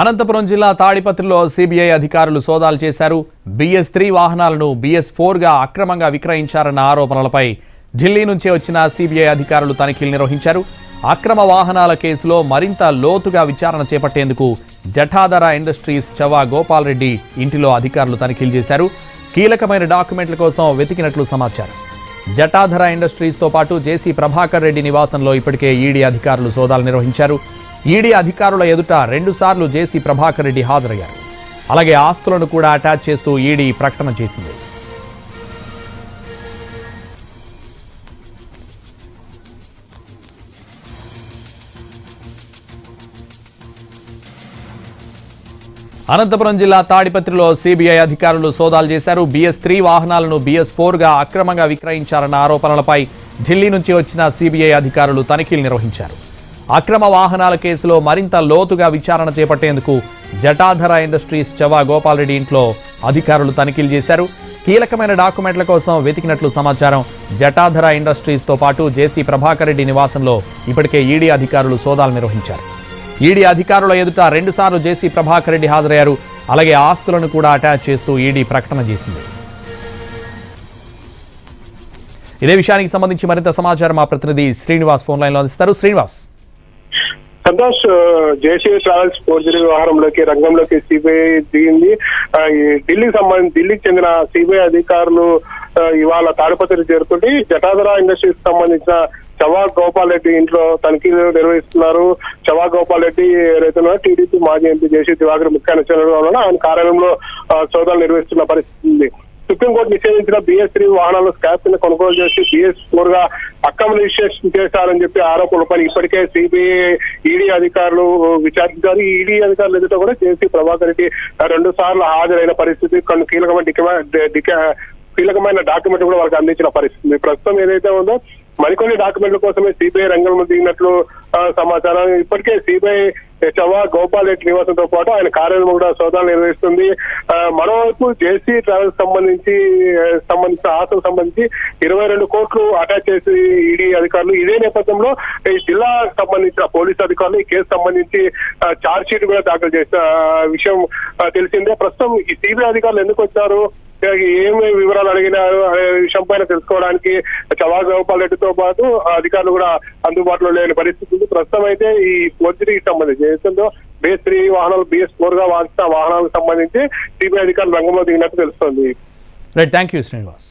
అనంతపురం జిల్లా తాడిపత్రిలో సీబీఐ అధికారులు సోదాలు చేశారు. BS3 వాహనాలను BS4 గా అక్రమంగా విక్రయించారన్న ఆరోపణలపై ఢిల్లీ నుంచి వచ్చిన సీబీఐ అధికారులు తనిఖీలు నిర్వహించారు. అక్రమ వాహనాల కేసులో మరింత లోతుగా విచారణ చేపట్టేందుకు జఠాధర ఇండస్ట్రీస్ చవా గోపాల్ రెడ్డి ఇంటిలో అధికారులు తనిఖీలు చేశారు. కీలకమైన డాక్యుమెంట్ల కోసం వెతికినట్లు సమాచారం. జఠాధర ఇండస్ట్రీస్ తో పాటు JC ప్రభాకర్ రెడ్డి నివాసంలో ఇప్పటికే ED అధికారులు సోదాలు నిర్వహించారు. ED అధికారుల ఎదుట 2 సార్లు JC ప్రభాకర్ రెడ్డి హాజరయ్యారు. అలాగే ఆస్తులను కూడా అటాచ్ చేస్తూ ED ప్రకటన చేసింది. అనంతపురం జిల్లా తాడిపత్రిలో CBI అధికారులు సోదాలు చేశారు. BS3 వాహనాలను BS4 గా అక్రమంగా విక్రయించారన్న ఆరోపణలపై ఢిల్లీ నుంచి వచ్చిన CBI అధికారులు తనిఖీలు నిర్వహించారు. అక్రమ వాహనాల కేసులో మరింత లోతుగా విచారణ చేపట్టేందుకు జటాధర ఇండస్ట్రీస్ చవా గోపాల్ రెడ్డి ఇంట్లో అధికారులు తనిఖీలు చేశారు. కీలకమైన డాక్యుమెంట్ల కోసం వెతికినట్లు సమాచారం. జటాధర ఇండస్ట్రీస్ తో పాటు JC ప్రభాకర్ రెడ్డి నివాసంలో ఇప్పటికే ED అధికారులు సోదాలు నిర్వహించారు. ED అధికారుల ఎదుట 2 సార్లు JC ప్రభాకర్ రెడ్డి హాజరయ్యారు. అలాగే ఆస్తులను కూడా అటాచ్ చేస్తూ ED ప్రకటన చేసింది. ఇదే విషయానికి సంబంధించి మరింత సమాచారం మా ప్రతినిధి శ్రీనివాస్ ఫోన్ లైన్ లో అందిస్తారు. Srinivas, Santosh, JC travels forgery వ్యవహారంలోకి రంగంలోకి CBI దిగింది. ఢిల్లీకి చెందిన CBI అధికారులు ఇవాళ తాడిపత్రి చేరుకుంటే జటాధర ఇండస్ట్రీస్ కి సంబంధించిన చవా గోపాల్ రెడ్డి ఇంట్లో తనిఖీలు నిర్వహిస్తున్నారు. చవా గోపాల్ రెడ్డి ఎవరైతున్నారు, TDP మాజీ MP JC త్రివాకర్ ముఖ్య అనుచరుడుగా ఉన్న ఆయన కార్యాలయంలో సోదాలు నిర్వహిస్తున్న పరిస్థితి ఉంది. సుప్రీంకోర్టు నిషేధించిన BS3 వాహనాలను స్క్రాప్ కింద కొనుగోలు చేసి BS4 గా అక్రమ రిజిస్ట్రేషన్ చేశారని చెప్పి ఆరోపణలపై ఇప్పటికే CBI ED అధికారులు విచారించారు. ఈ ED అధికారులు ఎదుట కూడా JC ప్రభాకర్ రెడ్డి 2 సార్లు హాజరైన పరిస్థితి. కొన్ని కీలకమైన డాక్యుమెంట్ కూడా వాళ్ళకి అందించిన పరిస్థితి. ప్రస్తుతం ఏదైతే ఉందో మరికొన్ని డాక్యుమెంట్ల కోసమే CBI రంగంలో దిగినట్లు సమాచారం. ఇప్పటికే CBI చవా గోపాల్ రెడ్డి నివాసంతో పాటు ఆయన కార్యాలయం కూడా సోదాలు నిర్వహిస్తుంది. మరోవైపు JC ట్రావెల్స్ సంబంధించిన ఆస్తులకు సంబంధించి 22 కోట్లు అటాచ్ చేసి ED అధికారులు. ఇదే నేపథ్యంలో ఈ జిల్లాకు సంబంధించిన పోలీసు అధికారులు ఈ కేసు సంబంధించి ఛార్జ్ షీట్ కూడా దాఖలు చేసిన విషయం తెలిసిందే. ప్రస్తుతం ఈ CBI అధికారులు ఎందుకు వచ్చారు, ఏమి వివరాలు అడిగినారు అనే విషయం పైన తెలుసుకోవడానికి చవా గోపాల్ రెడ్డితో పాటు అధికారులు కూడా అందుబాటులో లేని పరిస్థితి ఉంది. ప్రస్తుతం అయితే ఈ ఫోర్జరీకి సంబంధించి ఏదైతుందో BS3 వాహనాలు BS4 గా వాహనాలకు సంబంధించి CBI అధికారులు రంగంలో దిగినట్టు తెలుస్తోంది. Right, thank you Srinivas.